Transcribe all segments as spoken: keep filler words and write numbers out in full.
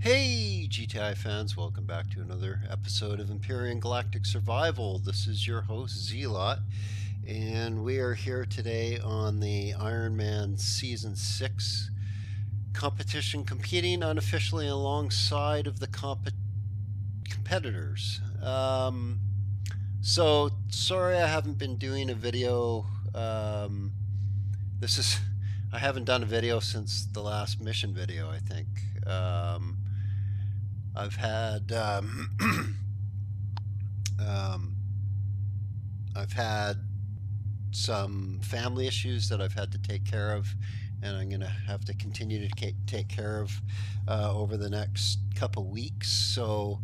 Hey G T I fans, welcome back to another episode of Empyrean Galactic Survival. This is your host Z-Lot, and we are here today on the Iron Man Season six competition, competing unofficially alongside of the comp competitors. Um, so, sorry I haven't been doing a video. Um, this is... I haven't done a video since the last mission video, I think. Um, I've had um, um, I've had some family issues that I've had to take care of, and I'm gonna have to continue to take care of uh, over the next couple weeks. So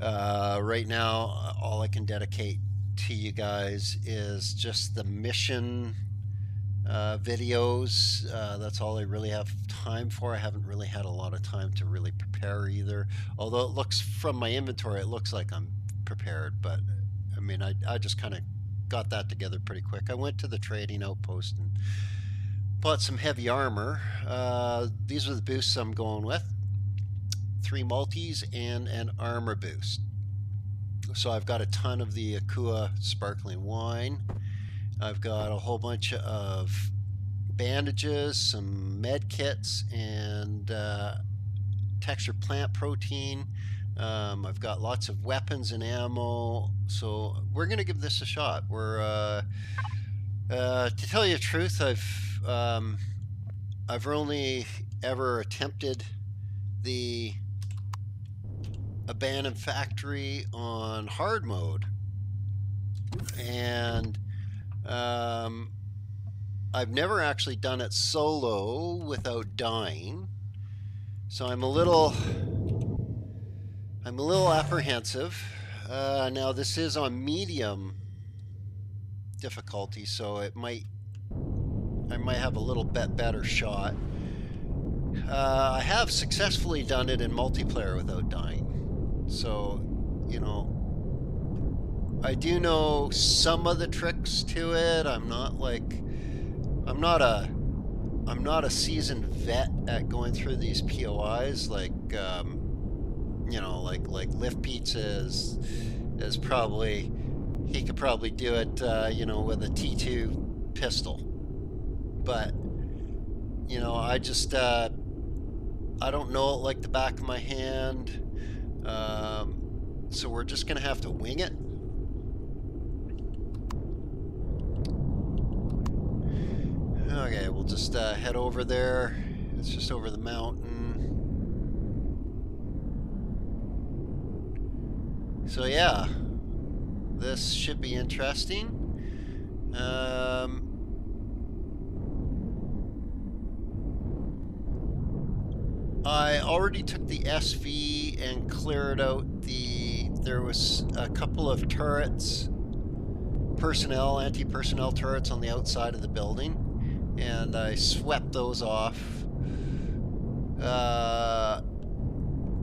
uh, right now all I can dedicate to you guys is just the mission Uh, videos. Uh, that's all I really have time for. I haven't really had a lot of time to really prepare either. Although it looks from my inventory, it looks like I'm prepared, but I mean, I, I just kind of got that together pretty quick. I went to the trading outpost and bought some heavy armor. Uh, these are the boosts I'm going with. Three multis and an armor boost. So I've got a ton of the Akua sparkling wine. I've got a whole bunch of bandages, some med kits, and uh, textured plant protein. Um, I've got lots of weapons and ammo, so we're going to give this a shot. We're uh, uh, to tell you the truth, I've um, I've only ever attempted the abandoned factory on hard mode, and Um, I've never actually done it solo without dying, so I'm a little, I'm a little apprehensive. Uh, now this is on medium difficulty, so it might, I might have a little bit better shot. Uh, I have successfully done it in multiplayer without dying, so, you know, I do know some of the tricks to it. I'm not like, I'm not a, I'm not a seasoned vet at going through these P O Is. Like, um, you know, like like Lift Pizzas is, is probably, he could probably do it, uh, you know, with a T two pistol. But, you know, I just, uh, I don't know it like the back of my hand. Um, so we're just gonna have to wing it. Okay, we'll just uh, head over there. It's just over the mountain. So yeah, this should be interesting. Um, I already took the S V and cleared out the... There was a couple of turrets, personnel, anti-personnel turrets on the outside of the building, and I swept those off, uh,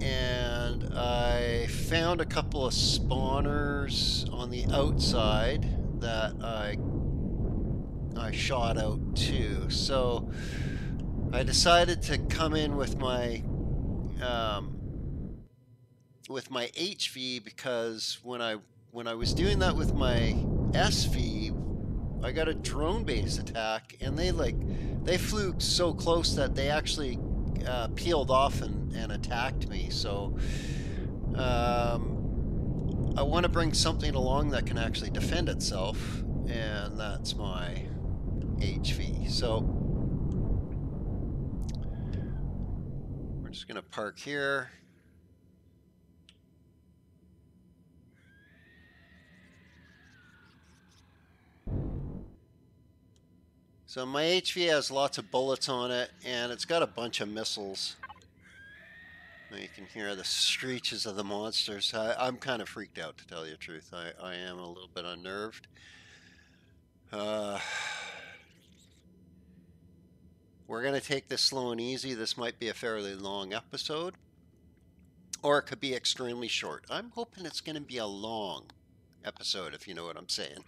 and I found a couple of spawners on the outside that I I shot out too. So I decided to come in with my um, with my H V, because when I when I was doing that with my S V, I got a drone base attack, and they like they flew so close that they actually uh, peeled off and, and attacked me. So um, I want to bring something along that can actually defend itself, and that's my H V. So we're just gonna park here. So my H V has lots of bullets on it, and it's got a bunch of missiles. Now you can hear the screeches of the monsters. I, I'm kind of freaked out, to tell you the truth. I, I am a little bit unnerved. Uh, we're going to take this slow and easy. This might be a fairly long episode, or it could be extremely short. I'm hoping it's going to be a long episode, if you know what I'm saying.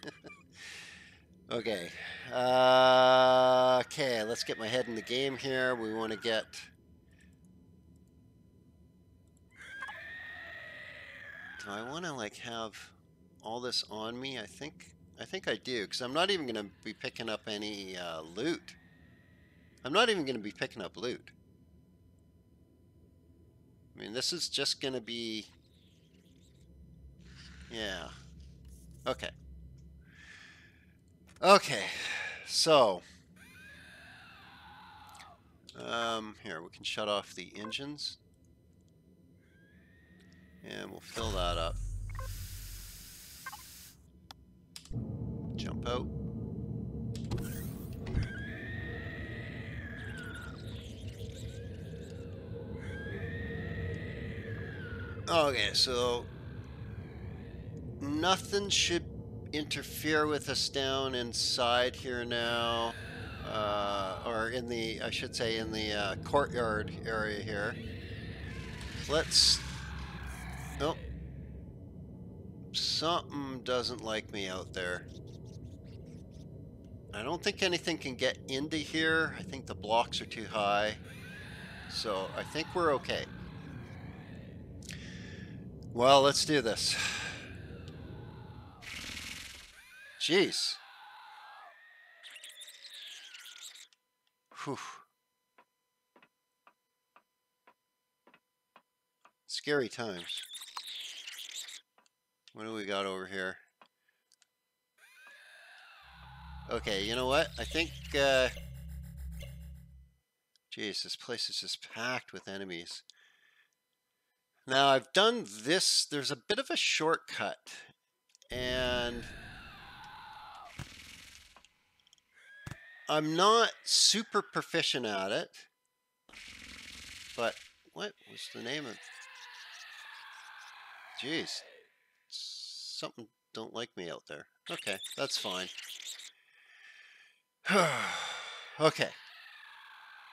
Okay, uh, okay, let's get my head in the game here. We want to get Do I want to like have all this on me? I think I think I do, because I'm not even going to be picking up any uh, loot. I'm not even going to be picking up loot. I mean, this is just going to be... Yeah. Okay. Okay. So... Um, here, we can shut off the engines. And we'll fill that up. Jump out. Okay, so nothing should interfere with us down inside here now, uh, or in the, I should say, in the uh, courtyard area here. Let's, nope, something doesn't like me out there. I don't think anything can get into here. I think the blocks are too high, so I think we're okay. Well, let's do this. Jeez. Whew. Scary times. What do we got over here? Okay, you know what? I think, uh... Jeez, this place is just packed with enemies. Now, I've done this, there's a bit of a shortcut, and I'm not super proficient at it, but what was the name of, jeez, something don't like me out there. Okay, that's fine. Okay,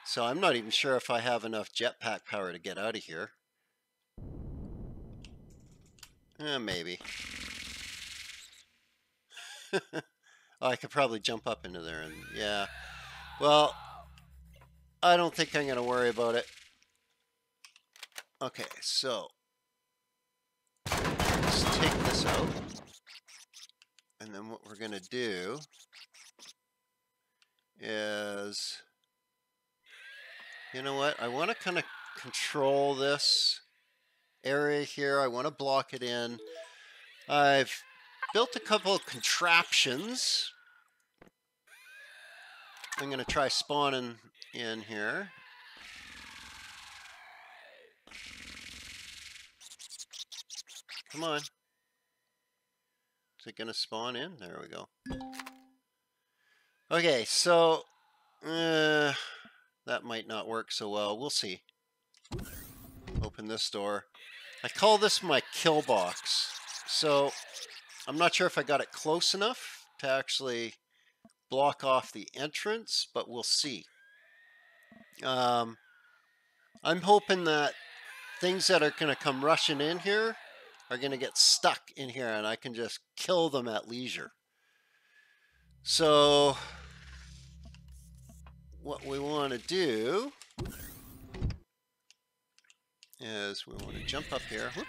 so I'm not even sure if I have enough jetpack power to get out of here. Eh, maybe. Oh, I could probably jump up into there and yeah. Well, I don't think I'm gonna worry about it. Okay, so let's take this out. And then what we're gonna do is, you know what? I wanna kinda control this area here. I want to block it in. I've built a couple of contraptions. I'm going to try spawning in here. Come on. Is it going to spawn in? There we go. Okay, so uh, that might not work so well. We'll see. Open this door. I call this my kill box. So I'm not sure if I got it close enough to actually block off the entrance, but we'll see. Um, I'm hoping that things that are going to come rushing in here are going to get stuck in here and I can just kill them at leisure. So what we want to do is we want to jump up here. Whoop.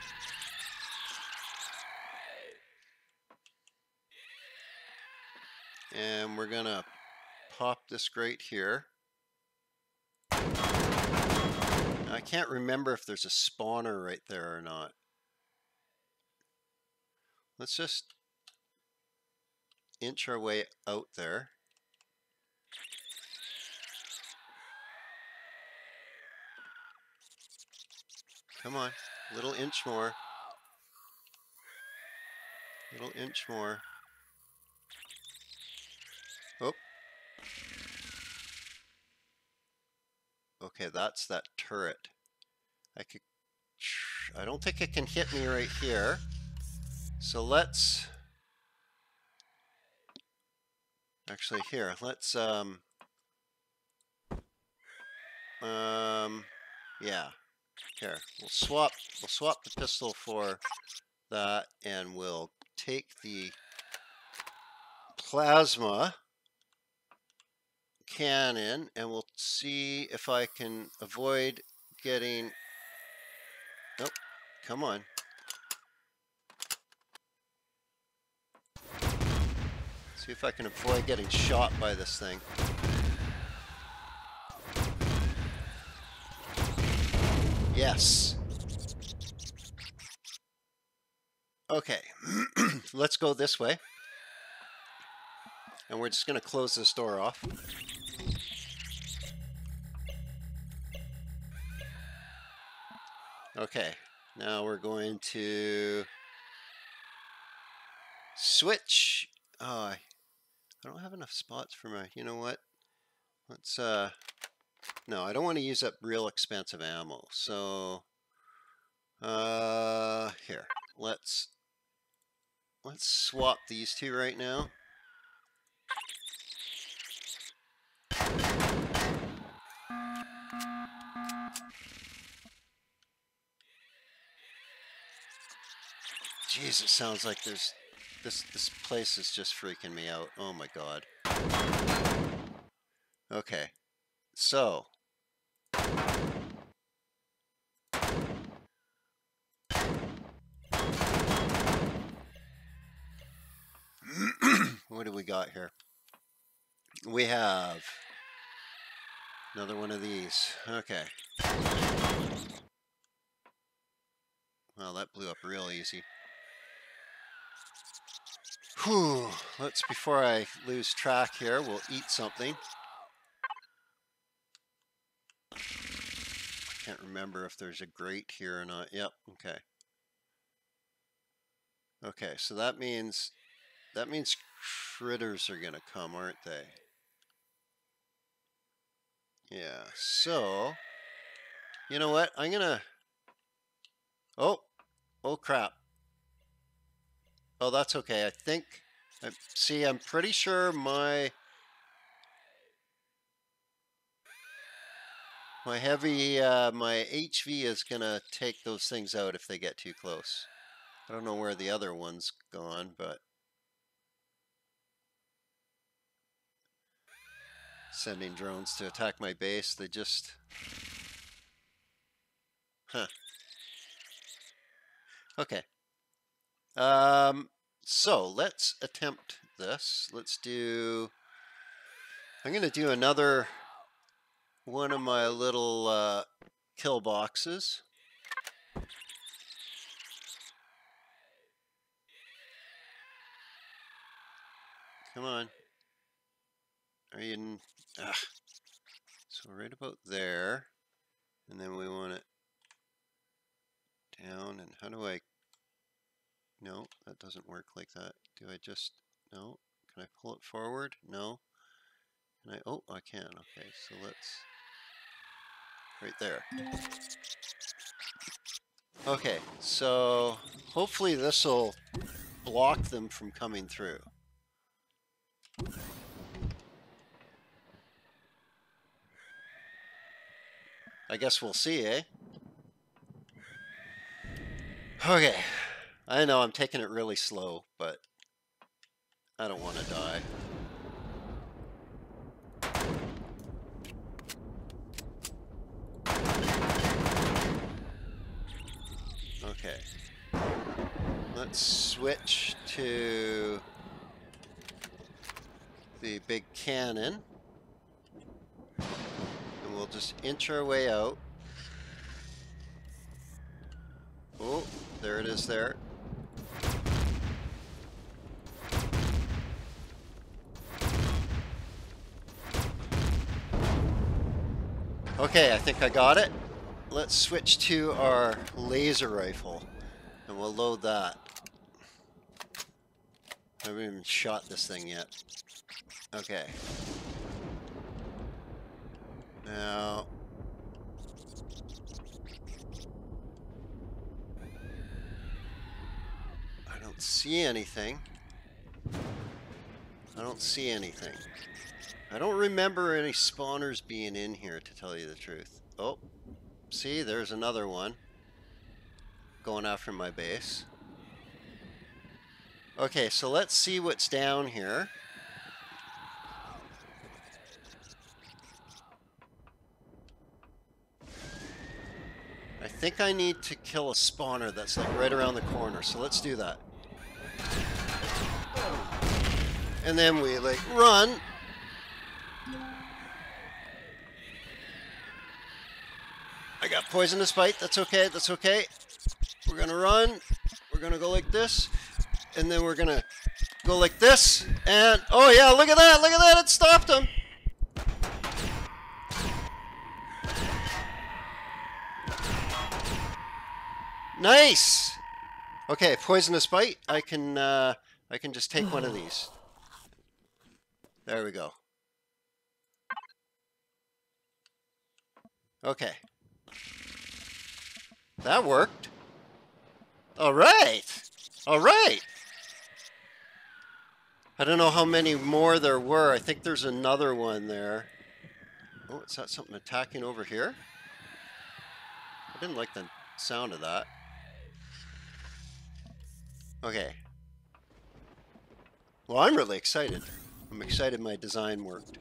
And we're gonna pop this grate here. Now, I can't remember if there's a spawner right there or not. Let's just inch our way out there. Come on, little inch more. Little inch more. Oh. Okay, that's that turret. I could. I don't think it can hit me right here. So let's. Actually, here, let's. Um. Um. Yeah. Here, we'll swap, we'll swap the pistol for that, and we'll take the plasma cannon, and we'll see if I can avoid getting... Nope, come on. See if I can avoid getting shot by this thing. Yes. Okay, let's go this way. And we're just gonna close this door off. Okay, now we're going to switch. Oh, I don't have enough spots for my, you know what? Let's, uh, no, I don't want to use up real expensive ammo. So, uh, here, let's, let's swap these two right now. Jeez, it sounds like there's this this place is just freaking me out. Oh my god. Okay. So what do we got here? We have another one of these. Okay. Well, that blew up real easy. Whew, let's, before I lose track here, we'll eat something. I can't remember if there's a grate here or not. Yep, okay. Okay, so that means, that means critters are gonna come, aren't they? Yeah, so, you know what, I'm gonna, oh, oh crap. Oh, that's okay. I think, I, see, I'm pretty sure my, my heavy, uh, my H V is going to take those things out if they get too close. I don't know where the other one's gone, but sending drones to attack my base, they just, huh. Okay. Um, so let's attempt this. Let's do, I'm going to do another one of my little, uh, kill boxes. Come on. Are you in? Ugh. So right about there, and then we want it down, and how do I? No, that doesn't work like that. Do I just, no, can I pull it forward? No, can I, oh, I can, okay, so let's, right there. Okay, so hopefully this will block them from coming through. I guess we'll see, eh? Okay. I know I'm taking it really slow, but I don't want to die. Okay. Let's switch to the big cannon. And we'll just inch our way out. Oh, there it is there. Okay, I think I got it. Let's switch to our laser rifle, and we'll load that. I haven't even shot this thing yet. Okay. Now... I don't see anything. I don't see anything. I don't remember any spawners being in here, to tell you the truth. Oh, see, there's another one going after my base. Okay, so let's see what's down here. I think I need to kill a spawner that's like right around the corner, so let's do that. and then we like run. I got poisonous bite. That's okay. That's okay. We're gonna run. We're gonna go like this, and then we're gonna go like this. And oh yeah, look at that! Look at that! It stopped him. Nice. Okay, poisonous bite. I can uh, I can just take one of these. There we go. Okay. That worked. All right. All right. I don't know how many more there were. I think there's another one there. Oh, is that something attacking over here? I didn't like the sound of that. Okay. Well, I'm really excited. I'm excited my design worked.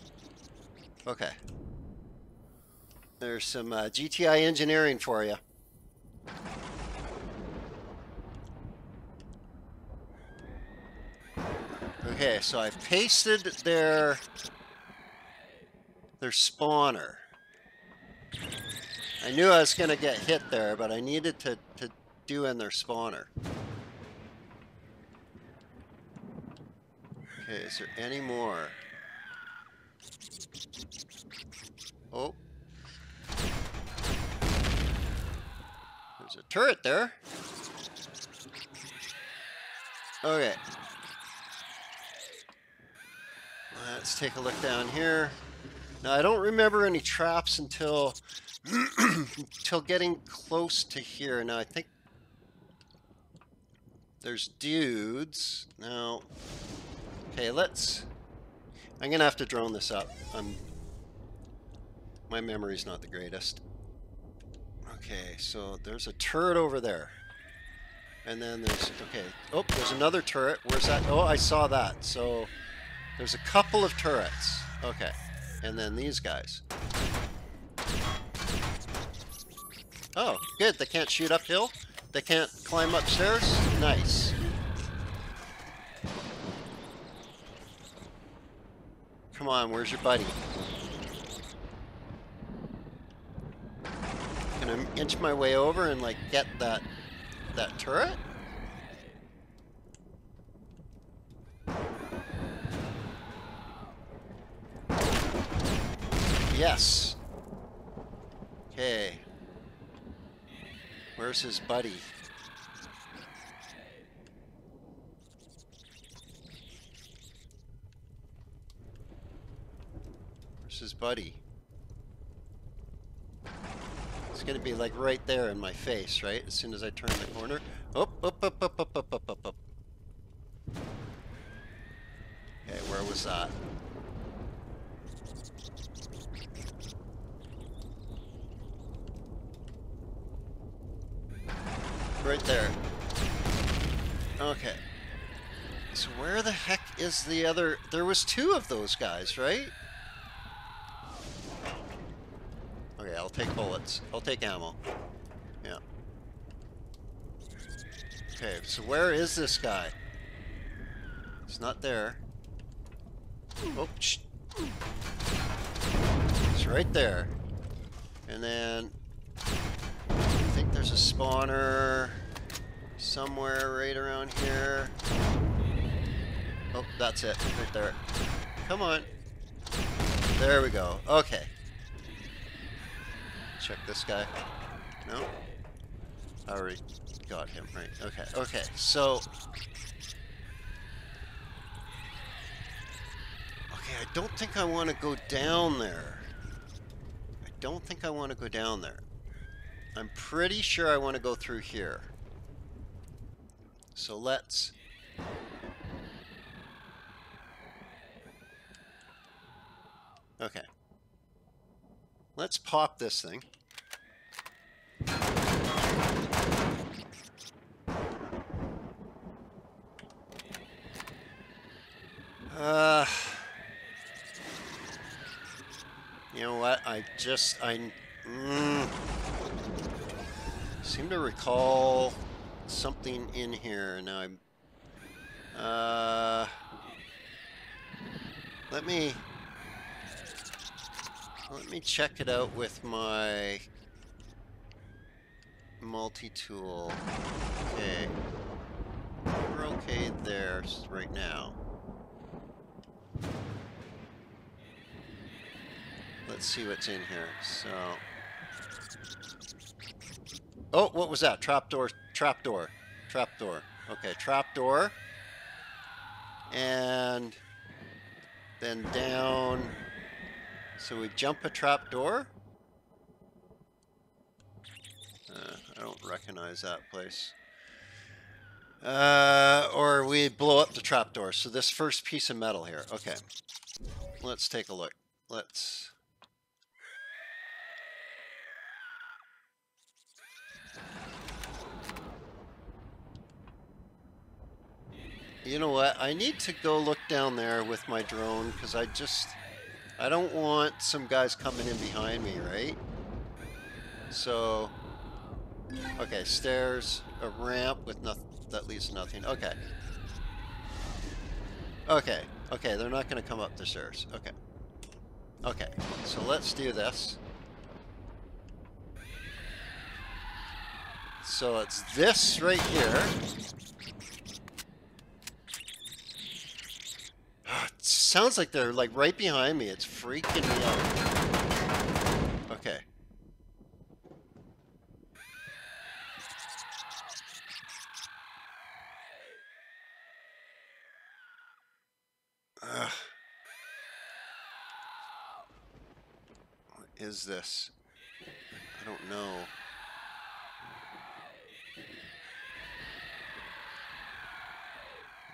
Okay. There's some uh, G T I engineering for you. Okay, so I've pasted their their spawner. I knew I was gonna get hit there, but I needed to, to do in their spawner. Okay, is there any more? Oh. There's a turret there. Okay. Let's take a look down here. Now, I don't remember any traps until until getting close to here. Now, I think there's dudes. Now, okay, let's... I'm going to have to drone this up. I'm, my memory's not the greatest. Okay, so there's a turret over there. And then there's... Okay. Oh, there's another turret. Where's that? Oh, I saw that. So... There's a couple of turrets. Okay. And then these guys. Oh, good. They can't shoot uphill. They can't climb upstairs. Nice. Come on, where's your buddy? Can I inch my way over and like get that that turret? Yes. Okay. Where's his buddy? Where's his buddy? It's gonna be like right there in my face, right? As soon as I turn the corner. Up, up, up, up, up, up, up, up, up. Okay, where was that? Right there. Okay. So where the heck is the other? There was two of those guys, right? Okay, I'll take bullets. I'll take ammo. Yeah. Okay, so where is this guy? It's not there. Oh, shh. It's right there. And then... I think there's a spawner somewhere right around here. Oh, that's it. Right there. Come on. There we go. Okay. Check this guy. No. I already got him, right? Okay. Okay. So. Okay, I don't think I want to go down there. I don't think I want to go down there. I'm pretty sure I want to go through here. So let's... Okay. Let's pop this thing. Uh, you know what? I just... I... Mm, seem to recall something in here. Now I'm uh Let me let me check it out with my multi-tool. Okay. We're okay there right now. Let's see what's in here. So oh, what was that? Trapdoor, trapdoor, trapdoor. Okay, trapdoor. And then down. So we jump a trapdoor. Uh, I don't recognize that place. Uh, or we blow up the trapdoor. So this first piece of metal here. Okay, let's take a look. Let's. You know what? I need to go look down there with my drone because I just... I don't want some guys coming in behind me, right? So... Okay, stairs, a ramp with nothing... That leads to nothing. Okay. Okay. Okay, they're not going to come up the stairs. Okay. Okay, so let's do this. So it's this right here. Sounds like they're like right behind me. It's freaking me out. Okay. Ugh. What is this? I don't know.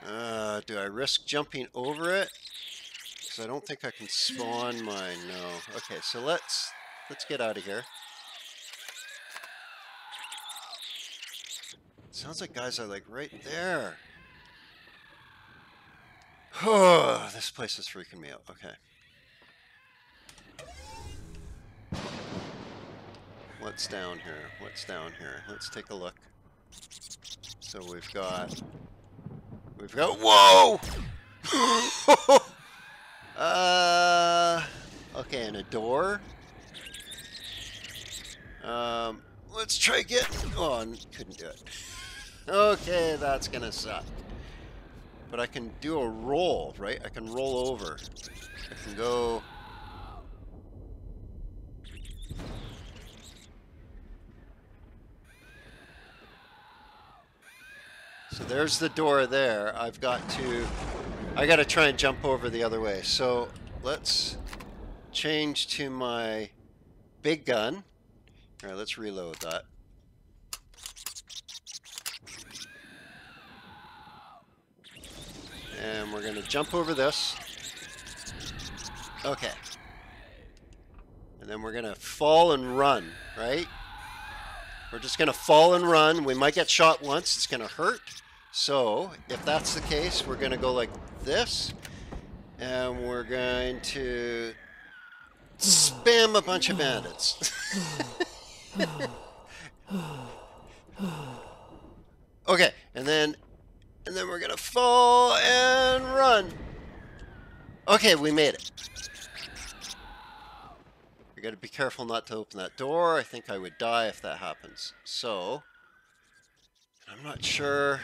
Uh, do I risk jumping over it? I don't think I can spawn mine. No. Okay, so let's let's get out of here. Sounds like guys are like right there. Oh, this place is freaking me out. Okay. What's down here? What's down here? Let's take a look. So we've got we've got whoa. Uh, okay, and a door. Um, let's try getting... Oh, couldn't do it. Okay, that's gonna suck. But I can do a roll, right? I can roll over. I can go... So there's the door there. I've got to... I gotta try and jump over the other way. So let's change to my big gun. All right, let's reload that. And we're gonna jump over this. Okay. And then we're gonna fall and run, right? We're just gonna fall and run. We might get shot once, it's gonna hurt. So, if that's the case, we're going to go like this, and we're going to spam a bunch of bandits. Okay, and then, and then we're going to fall and run. Okay, we made it. We got to be careful not to open that door. I think I would die if that happens. So, I'm not sure...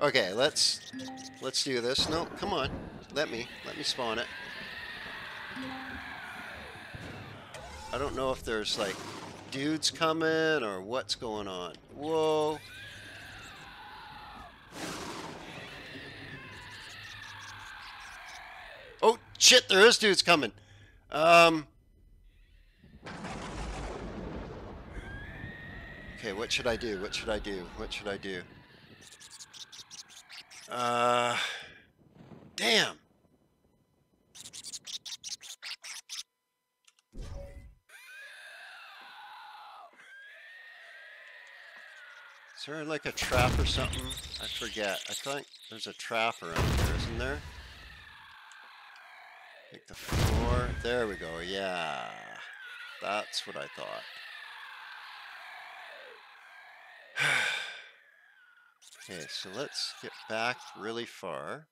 Okay, let's let's do this. No, come on. Let me let me spawn it. I don't know if there's like dudes coming or what's going on. Whoa. Oh shit, there is dudes coming. Um Okay, what should I do? What should I do? What should I do? Uh, damn. Is there like a trap or something? I forget. I think there's a trap around here, isn't there? Like the floor. There we go. Yeah. That's what I thought. Okay, so let's get back really far.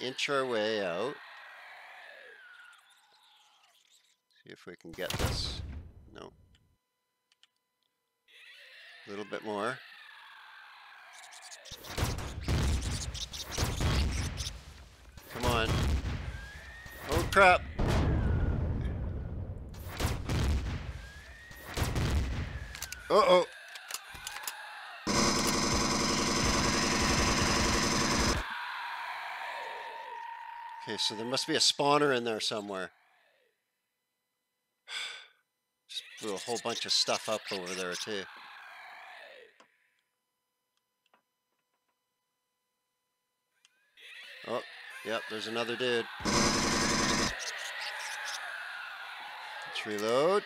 inch our way out. See if we can get this. No. A little bit more. Come on. Oh crap! Uh-oh! Okay, so there must be a spawner in there somewhere. Just blew a whole bunch of stuff up over there too. Oh, yep, there's another dude. Let's reload.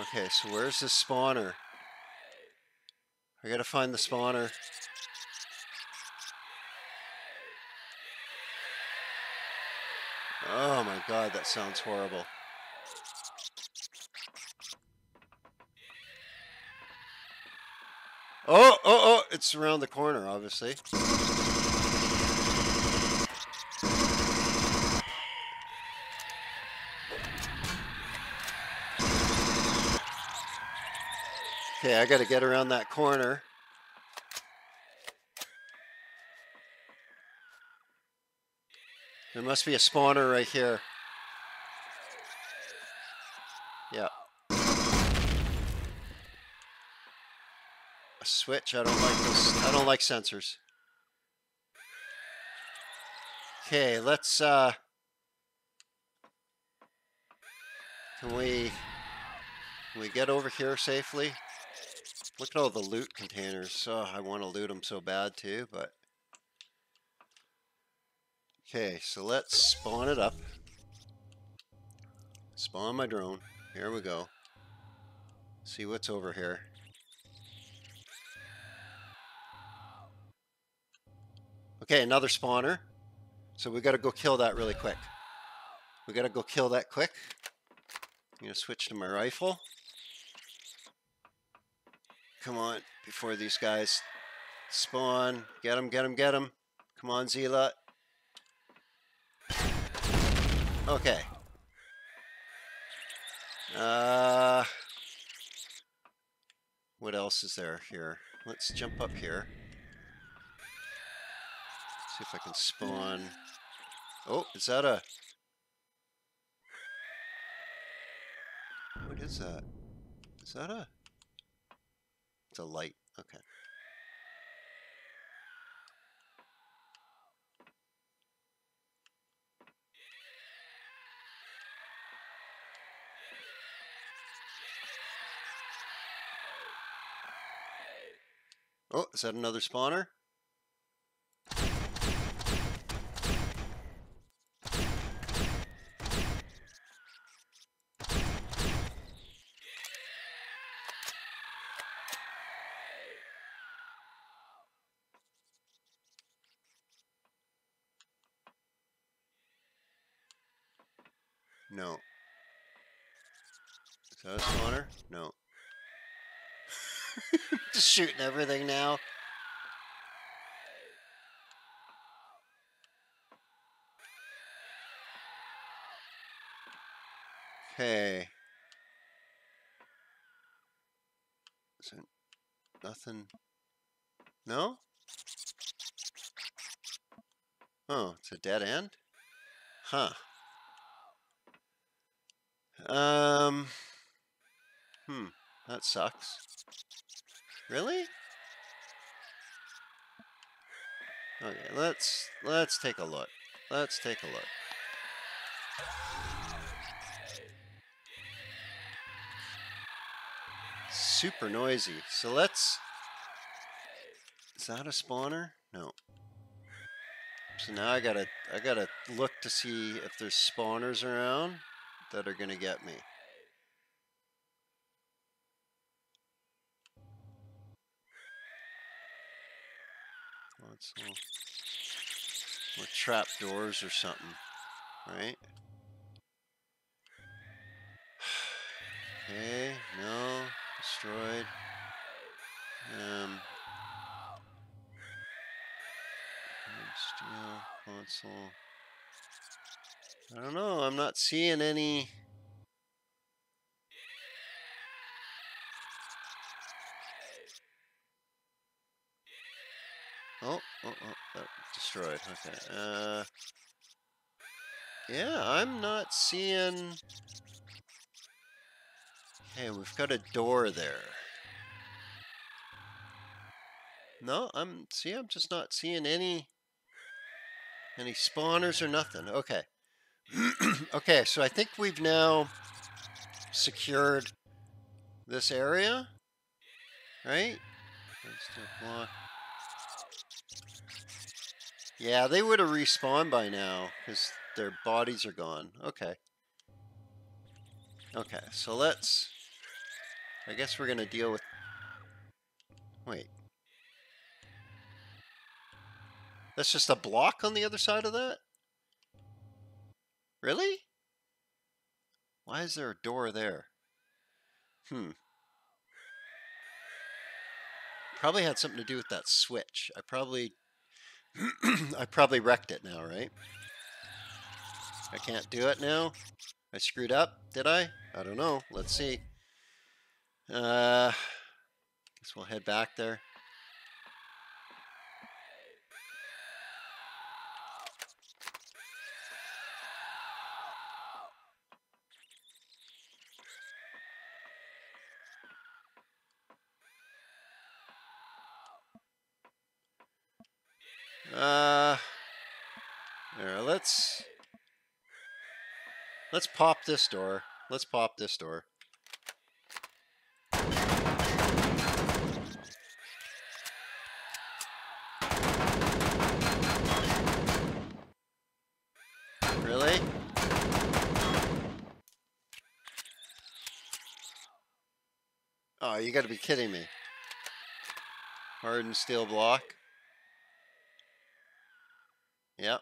Okay, so where's this spawner? I gotta find the spawner. Oh my god, that sounds horrible. Oh, oh, oh, it's around the corner, obviously. Okay, I gotta get around that corner. There must be a spawner right here. Yeah. A switch? I don't like this. I don't like sensors. Okay, let's uh can we can we get over here safely? Look at all the loot containers. Oh, I want to loot them so bad too, but... Okay, so let's spawn it up. Spawn my drone. Here we go. See what's over here. Okay, another spawner. So we got to go kill that really quick. We got to go kill that quick. I'm going to switch to my rifle. Come on, before these guys spawn. Get them, get them, get them. Come on, Z-Lot. Okay. Uh, what else is there here? Let's jump up here. See if I can spawn. Oh, is that a... What is that? Is that a... It's a light. Okay. Oh, is that another spawner? No. Is that a spawner? No. Just shooting everything now. Okay. Is it nothing? No? Oh, it's a dead end? Huh. Um, hmm, that sucks. Really? Okay, let's, let's take a look. Let's take a look. Super noisy. So let's, is that a spawner? No. So now I gotta, I gotta look to see if there's spawners around that are gonna get me. Well, it's little, more trap doors or something, right? Okay, no, destroyed. Um, steel console. I don't know. I'm not seeing any. Oh, oh, oh, that destroyed. Okay. Uh, yeah, I'm not seeing. Hey, we've got a door there. No, I'm see. I'm just not seeing any any spawners or nothing. Okay. Okay, so I think we've now secured this area, right? Block. Yeah, they would have respawned by now because their bodies are gone. Okay. Okay, so let's... I guess we're going to deal with... Wait. That's just a block on the other side of that? Really? Why is there a door there? Hmm. Probably had something to do with that switch. I probably... I probably wrecked it now, right? I can't do it now? I screwed up, did I? I don't know. Let's see. Uh... Guess we'll head back there. Uh, there, let's, let's pop this door. Let's pop this door. Really? Oh, you gotta be kidding me. Hardened steel block. Yep.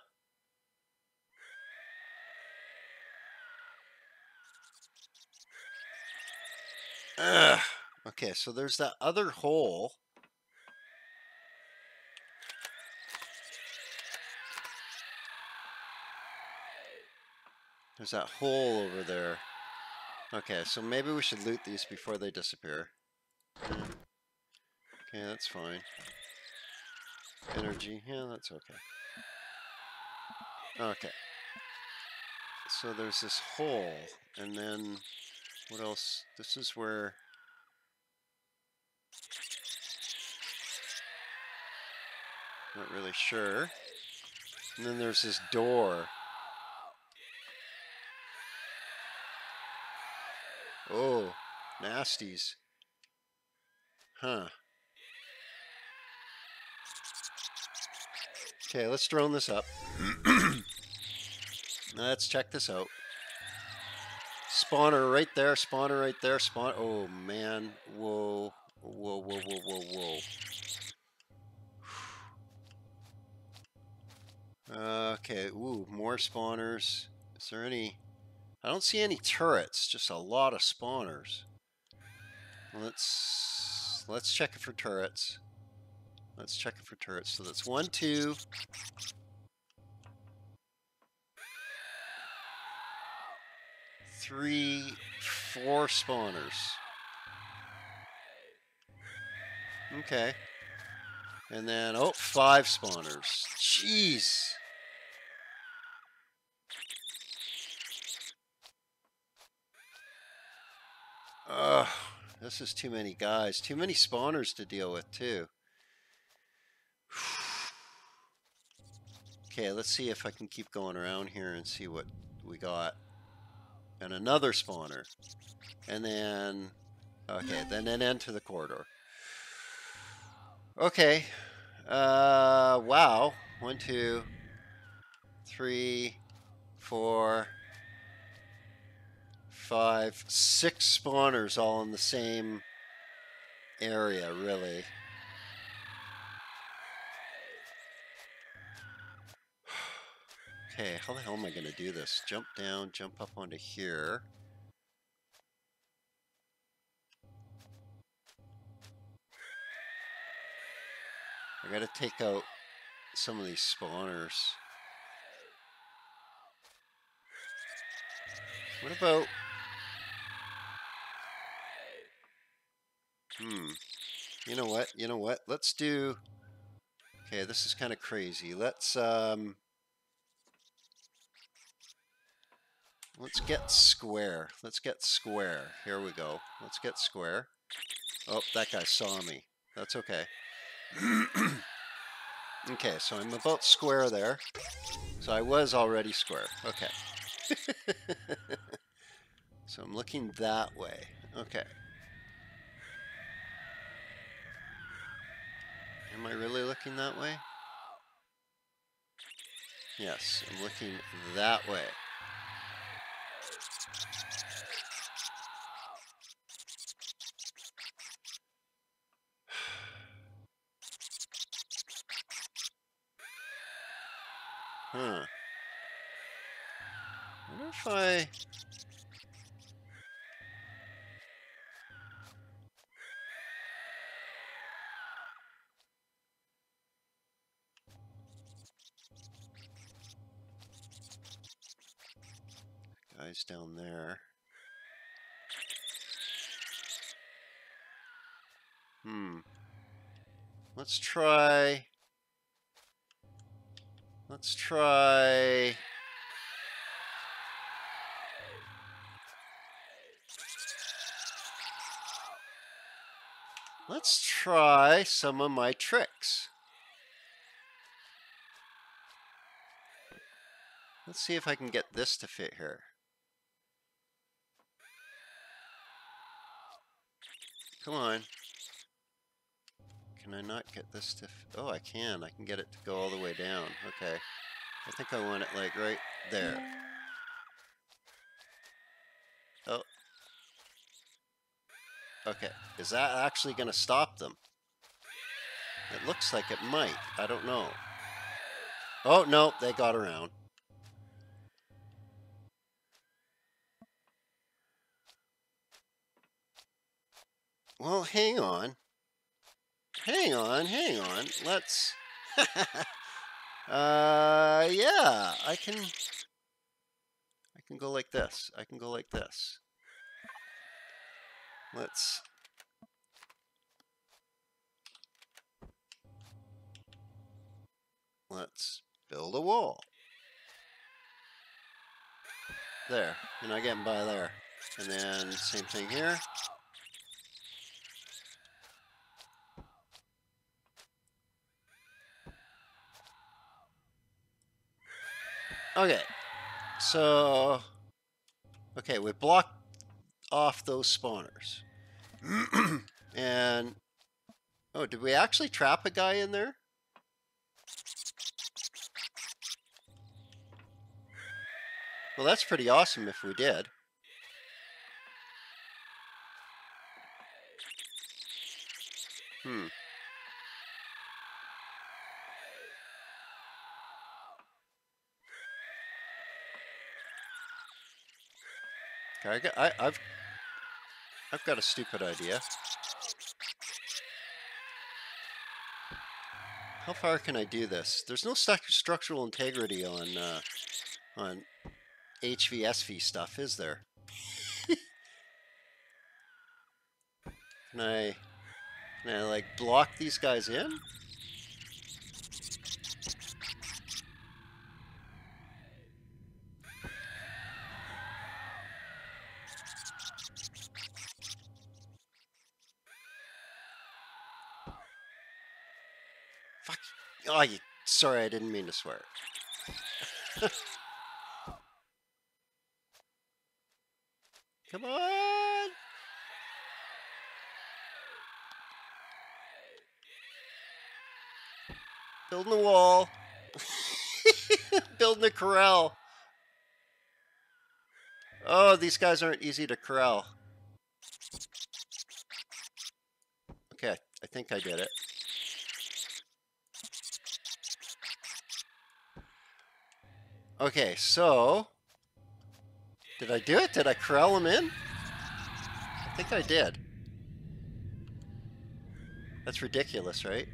Ugh. Okay, so there's that other hole. There's that hole over there. Okay, so maybe we should loot these before they disappear. Okay, that's fine. Energy, yeah, that's okay. Okay, so there's this hole, and then what else? This is where... Not really sure. And then there's this door. Oh, nasties. Huh. Okay, let's drone this up. Let's check this out. Spawner right there, spawner right there, spawn. Oh man. Whoa. Whoa, whoa, whoa, whoa, whoa. Okay, ooh, more spawners. Is there any? I don't see any turrets, just a lot of spawners. Let's let's check it for turrets. Let's check it for turrets. So that's one, two. Three, four spawners. Okay. And then, oh, five spawners. Jeez. Ugh, this is too many guys. Too many spawners to deal with, too. Okay, let's see if I can keep going around here and see what we got. And another spawner. And then... Okay, then an end to the corridor. Okay. Uh, wow. One, two, three, four, five, six spawners all in the same area, really. Okay, how the hell am I going to do this? Jump down, jump up onto here. I gotta take out some of these spawners. What about... Hmm. You know what? You know what? Let's do... Okay, this is kind of crazy. Let's, um... Let's get square. Let's get square. Here we go. Let's get square. Oh, that guy saw me. That's okay. Okay, so I'm about square there. So I was already square. Okay. So I'm looking that way. Okay. Am I really looking that way? Yes, I'm looking that way. Huh. I wonder if I... Guys down there. Hmm. Let's try... Let's try... Let's try some of my tricks. Let's see if I can get this to fit here. Come on. Can I not get this to... F oh, I can. I can get it to go all the way down. Okay. I think I want it, like, right there. Oh. Okay. Is that actually going to stop them? It looks like it might. I don't know. Oh, no. They got around. Well, hang on. Hang on, hang on. Let's... uh, yeah, I can... I can go like this. I can go like this. Let's... Let's build a wall. There. You're not getting by there. And then same thing here. Okay, so, okay, we blocked off those spawners. And, oh, did we actually trap a guy in there? Well, that's pretty awesome if we did. Hmm. I got, I, I've, I've got a stupid idea. How far can I do this? There's no st structural integrity on uh, on H V S V stuff, is there? Can I, can I like block these guys in? Oh, you, sorry, I didn't mean to swear. Come on! Building a wall. Building a corral. Oh, these guys aren't easy to corral. Okay, I think I did it. Okay, so, did I do it? Did I corral him in? I think I did. That's ridiculous, right?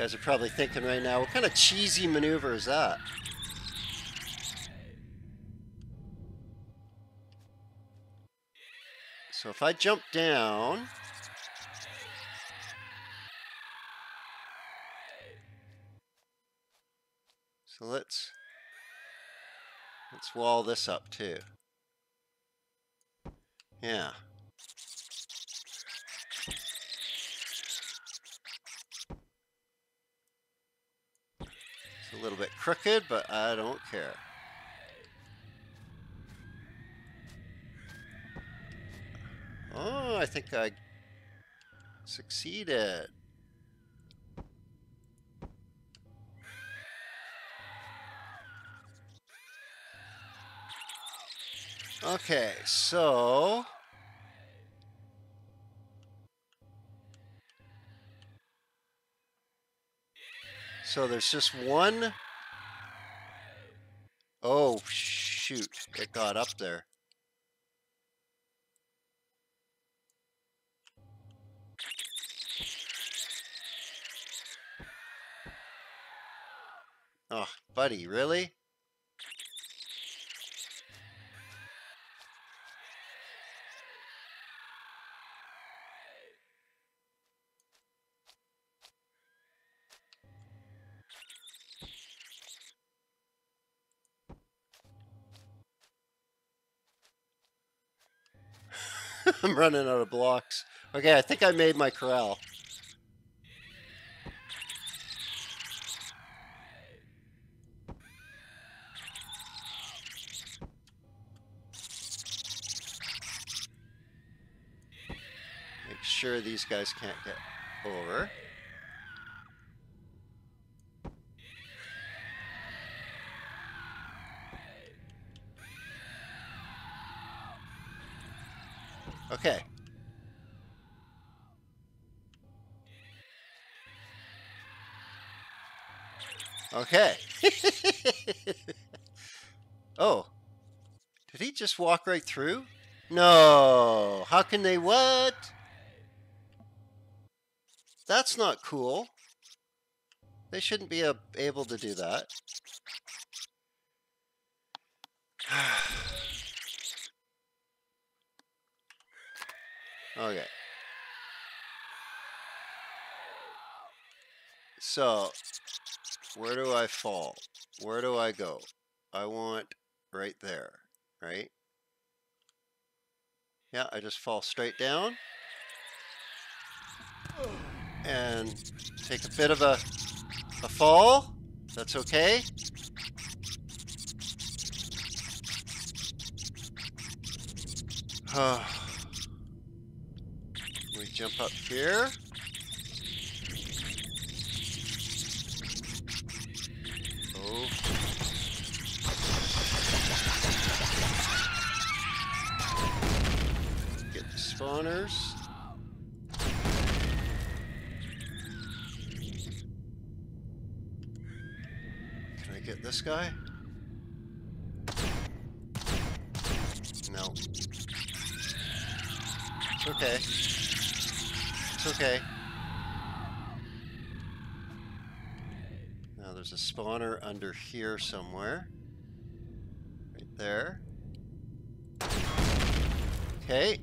You guys are probably thinking right now, what kind of cheesy maneuver is that? So if I jump down, so let's let's wall this up too. Yeah. A little bit crooked, but I don't care. Oh, I think I succeeded. Okay, so So there's just one. Oh, shoot. It got up there. Oh, buddy, really? I'm running out of blocks. Okay, I think I made my corral. Make sure these guys can't get over. Okay. Okay. Oh. Did he just walk right through? No. How can they what? That's not cool. They shouldn't be able to do that. Okay. So, where do I fall? Where do I go? I want right there, right? Yeah, I just fall straight down. And take a bit of a, a fall. That's okay. Oh. Jump up here. Oh. Get the spawners. Can I get this guy? No. It's okay. It's okay. Now there's a spawner under here somewhere. Right there. Okay.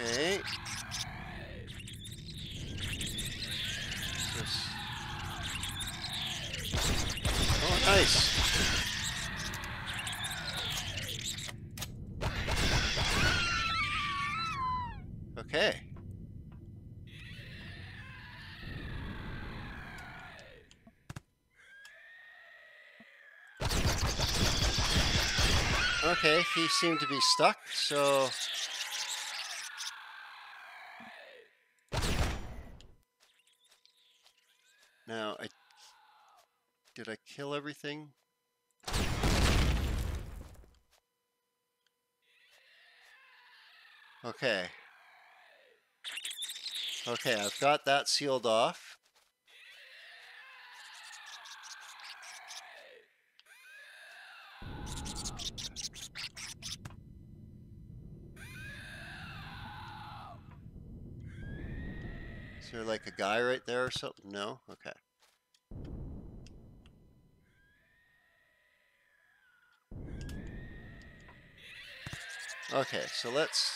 Okay. Oh, nice. Okay. Okay, he seemed to be stuck, so now I did I kill everything? Okay. Okay, I've got that sealed off. Is there like a guy right there or something? No? Okay. Okay, so let's...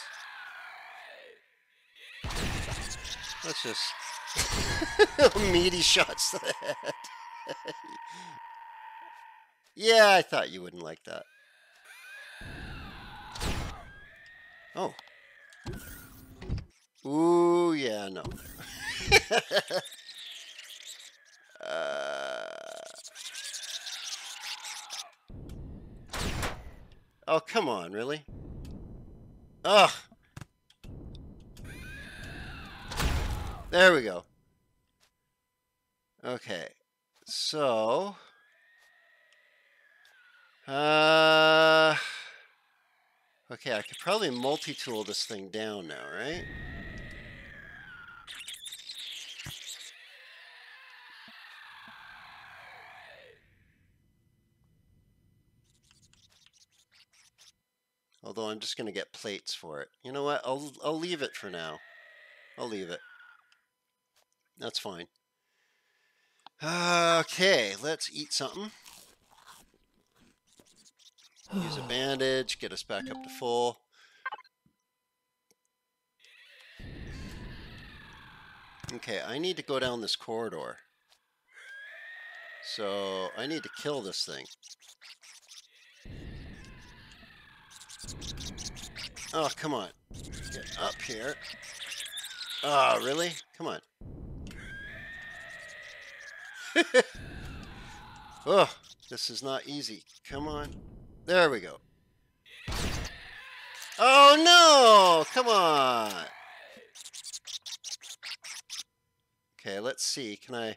Let's just... meaty shots to the head. Yeah, I thought you wouldn't like that. Oh. Ooh, yeah, no. uh... Oh, come on, really? Ugh. There we go. Okay. So... Uh... Okay, I could probably multi-tool this thing down now, right? Although I'm just going to get plates for it. You know what? I'll, I'll leave it for now. I'll leave it. That's fine. Okay, let's eat something. Use a bandage, get us back up to full. Okay, I need to go down this corridor. So, I need to kill this thing. Oh, come on. Get up here. Oh, really? Come on. Oh, this is not easy. Come on. There we go. Oh, no! Come on! Okay, let's see. Can I...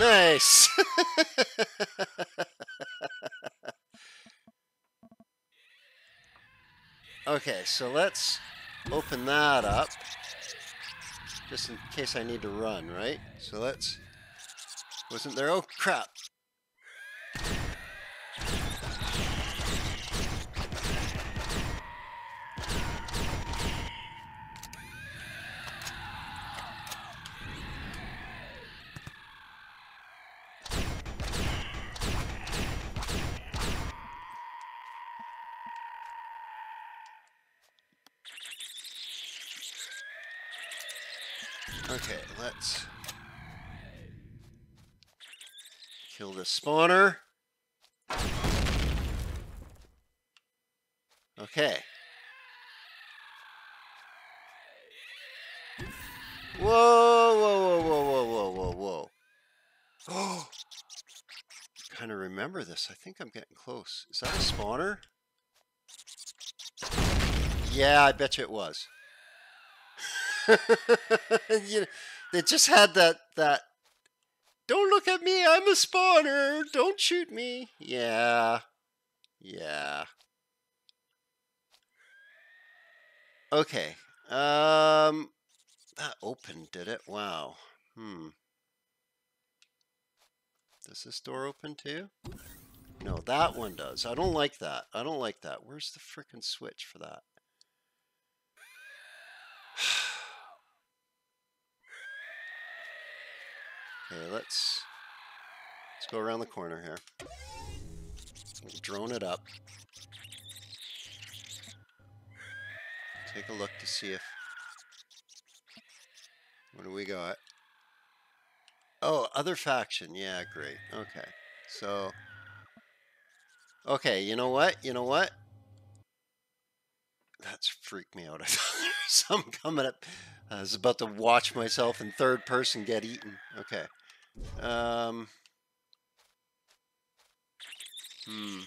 Nice! Okay, so let's open that up. Just in case I need to run, right? So let's... Wasn't there? Oh, crap. Okay, let's... Kill the spawner. Okay. Whoa, whoa, whoa, whoa, whoa, whoa, whoa, whoa. Oh! I kind of remember this. I think I'm getting close. Is that a spawner? Yeah, I bet you it was. You know, they just had that... that Don't look at me, I'm a spawner. Don't shoot me. Yeah. Yeah. Okay. Um that opened, did it? Wow. Hmm. Does this door open too? No, that one does. I don't like that. I don't like that. Where's the frickin' switch for that? Okay, let's, let's go around the corner here. We'll drone it up. Take a look to see if... What do we got? Oh, other faction. Yeah, great. Okay. So... Okay, you know what? You know what? That's freaked me out. I thought there was some coming up. I was about to watch myself in third person get eaten. Okay. Um, hmm.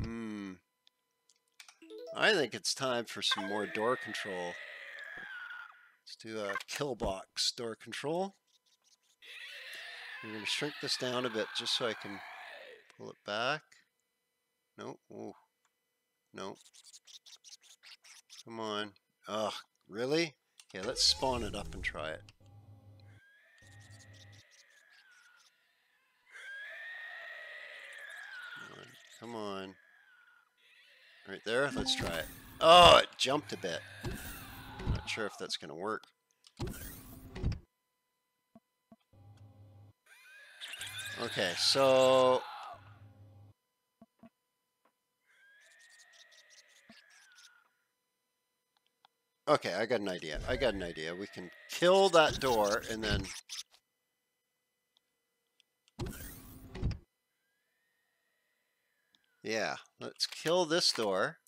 Hmm. I think it's time for some more door control. Let's do a kill box door control. I'm going to shrink this down a bit just so I can pull it back. No. Ooh. No. Come on. Ugh. Really? Okay, let's spawn it up and try it. Come on. Right there, let's try it. Oh, it jumped a bit. Not sure if that's gonna work. Okay, so okay, I got an idea. I got an idea. We can kill that door and then yeah, let's kill this door.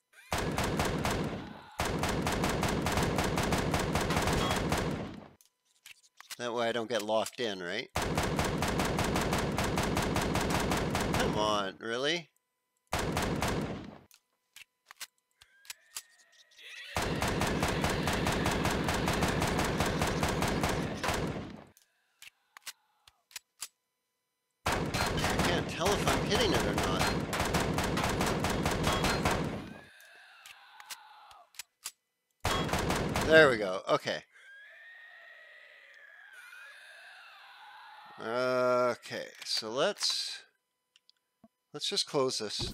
That way I don't get locked in, right? Come on, really? I can't tell if I'm hitting it or not. There we go, okay. Okay, so let's let's just close this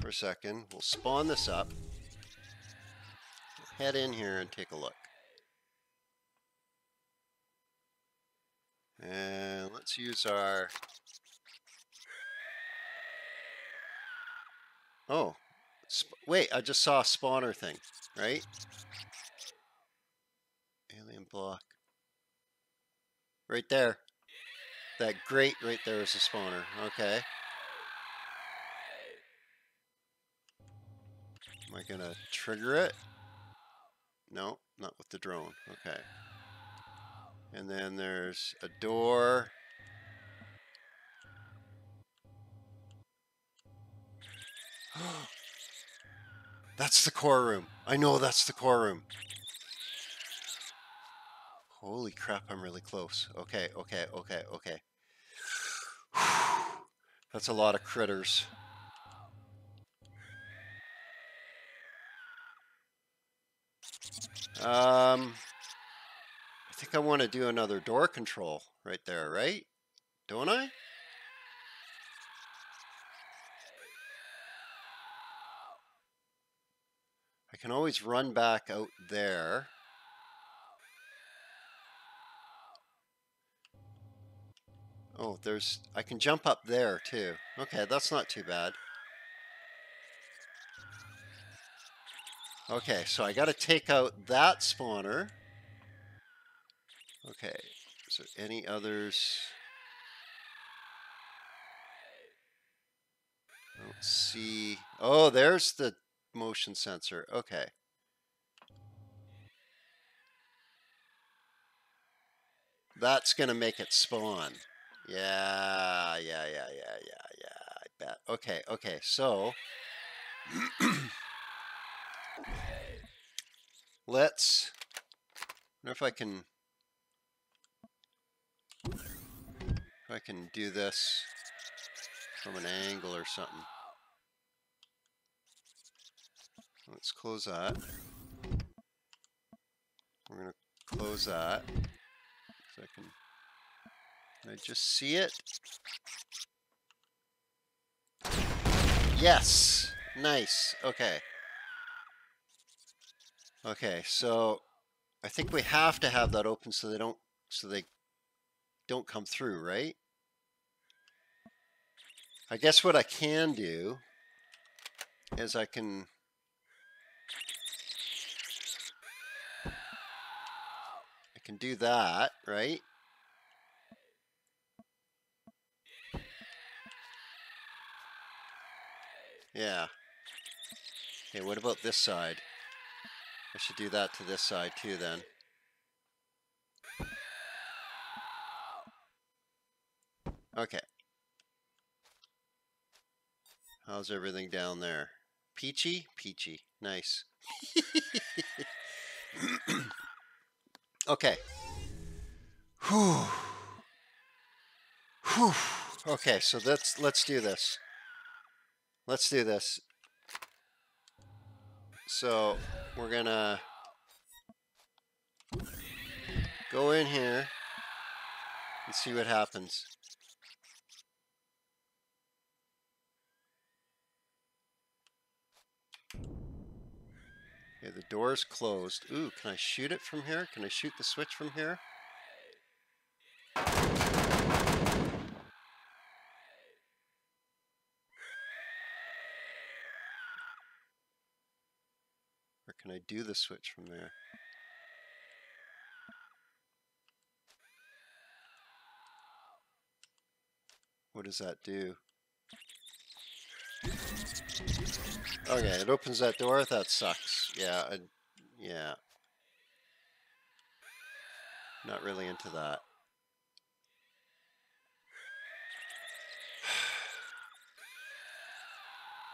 for a second. We'll spawn this up. Head in here and take a look. And let's use our Oh, wait, I just saw a spawner thing, right? Alien block. Right there. That grate right there is a spawner. Okay. Am I gonna trigger it? No, not with the drone. Okay. And then there's a door. That's the core room. I know that's the core room. Holy crap, I'm really close. Okay, okay, okay, okay. That's a lot of critters. Um, I think I want to do another door control right there, right? Don't I? I can always run back out there. Oh, there's, I can jump up there too. Okay, that's not too bad. Okay, so I gotta take out that spawner. Okay, is there any others? I don't see, oh, there's the motion sensor, okay. That's gonna make it spawn. Yeah, yeah, yeah, yeah, yeah, yeah, I bet. Okay, okay, so let's, I wonder if I can, if I can do this from an angle or something. Let's close that. We're gonna close that, so I can, I just see it. Yes! Nice. Okay. Okay, so I think we have to have that open so they don't so they don't come through, right? I guess what I can do is I can I can do that, right? Yeah. Okay, what about this side? I should do that to this side too then. Okay. How's everything down there? Peachy? Peachy. Nice. Okay. Whew. Whew. Okay, so let's let's do this. Let's do this. So we're gonna go in here and see what happens. Okay, the door's closed. Ooh, can I shoot it from here? Can I shoot the switch from here? Or can I do the switch from there? What does that do? Okay, it opens that door. That sucks. Yeah, I, yeah. Not really into that.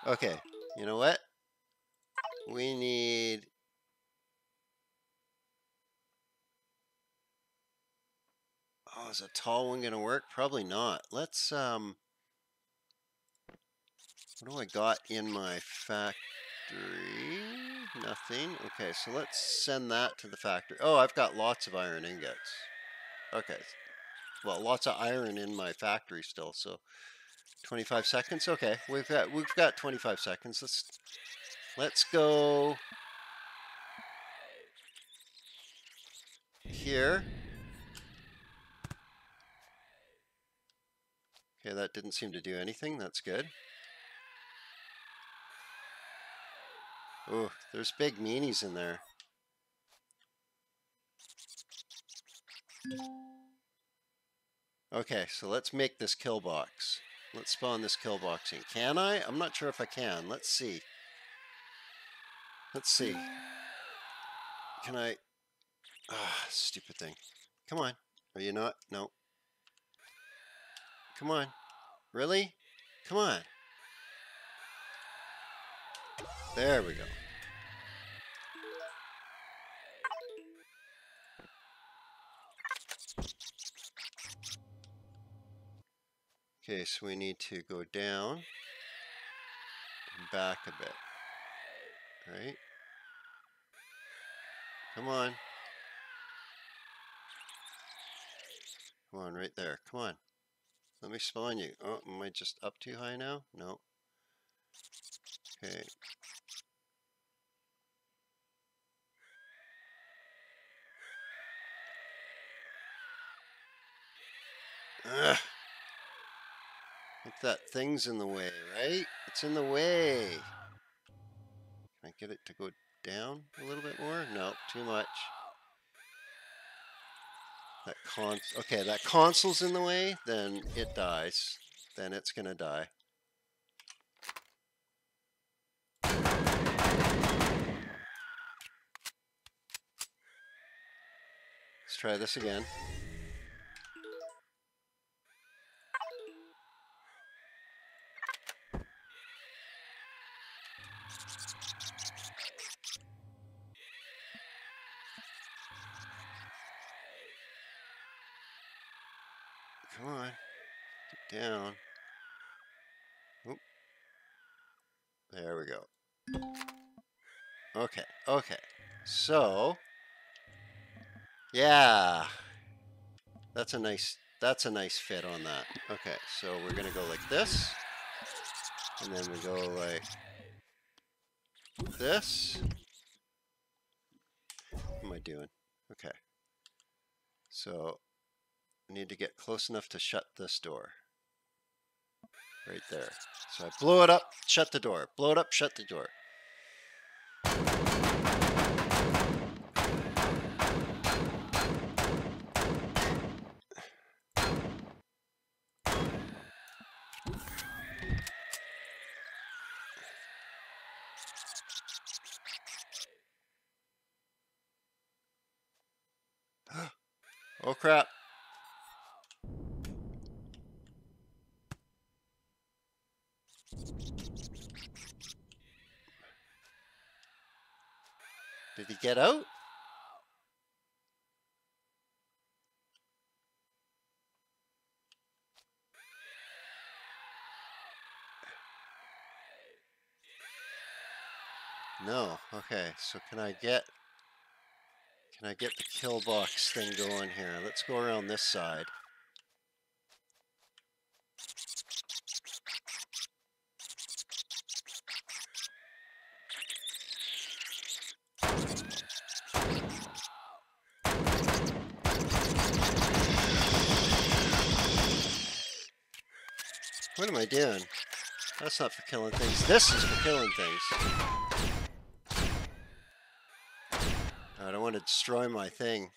Okay, you know what? We need... Oh, is a tall one gonna work? Probably not. Let's, um... what do I got in my factory? Nothing. Okay, so let's send that to the factory. Oh, I've got lots of iron ingots. Okay. Well, lots of iron in my factory still, so... twenty-five seconds? Okay, we've got, we've got twenty-five seconds. Let's, let's go... here. Okay, that didn't seem to do anything. That's good. Oh, there's big meanies in there. Okay, so let's make this kill box. Let's spawn this kill box in. Can I? I'm not sure if I can. Let's see. Let's see. Can I? Ah, stupid thing. Come on. Are you not? No. Come on. Really? Come on. There we go. Okay, so we need to go down and back a bit. Right? Come on. Come on, right there. Come on. Let me spawn you. Oh, am I just up too high now? No. Okay. Ugh. Look, that thing's in the way, right? It's in the way. Can I get it to go down a little bit more? No, too much. That con okay, that console's in the way, then it dies. Then it's gonna die. Let's try this again. Come on, get down. Oop. There we go. Okay, okay. So, yeah, that's a nice, that's a nice fit on that. Okay, so we're gonna go like this, and then we go like this. What am I doing? Okay. So. I need to get close enough to shut this door. Right there. So I blow it up, shut the door. Blow it up, shut the door. Oh crap. Did he get out? No. Okay. So can I get can I get the kill box thing going here? Let's go around this side. What am I doing? That's not for killing things. This is for killing things. I don't want to destroy my thing.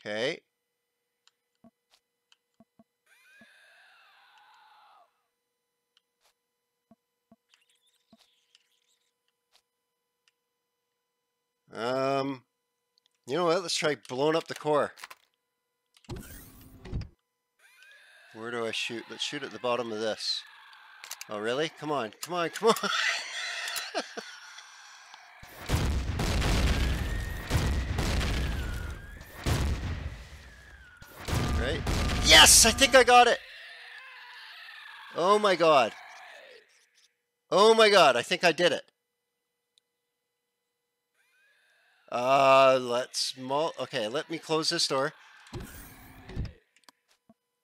Okay. Um, you know what? Let's try blowing up the core. Where do I shoot? Let's shoot at the bottom of this. Oh, really? Come on, come on, come on. Right? Yes, I think I got it. Oh my God. Oh my God, I think I did it. Uh, let's mul- okay, let me close this door.